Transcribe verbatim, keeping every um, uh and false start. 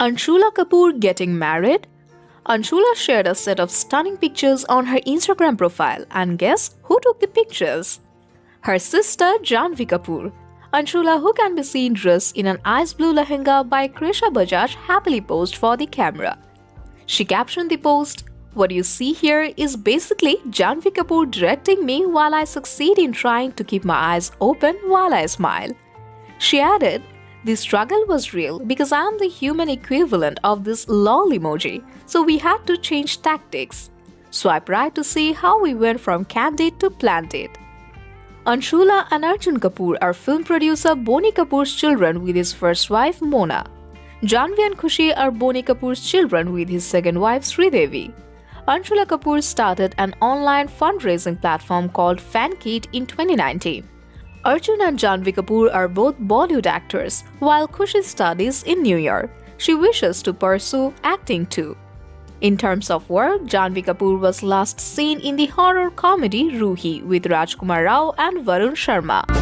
Anshula Kapoor getting married? Anshula shared a set of stunning pictures on her Instagram profile, and guess who took the pictures? Her sister Janhvi Kapoor. Anshula, who can be seen dressed in an ice blue lehenga by Kresha Bajaj, happily posed for the camera. She captioned the post, "What you see here is basically Janhvi Kapoor directing me while I succeed in trying to keep my eyes open while I smile." She added, "The struggle was real because I am the human equivalent of this lol emoji, so we had to change tactics. Swipe right to see how we went from candid to planted." Anshula and Arjun Kapoor are film producer Boni Kapoor's children with his first wife Mona. Janhvi and Khushi are Boni Kapoor's children with his second wife Sridevi. Anshula Kapoor started an online fundraising platform called FanKit in twenty nineteen. Arjun and Janhvi Kapoor are both Bollywood actors, while Khushi studies in New York. She wishes to pursue acting too. In terms of work, Janhvi Kapoor was last seen in the horror comedy Ruhi with Rajkumar Rao and Varun Sharma.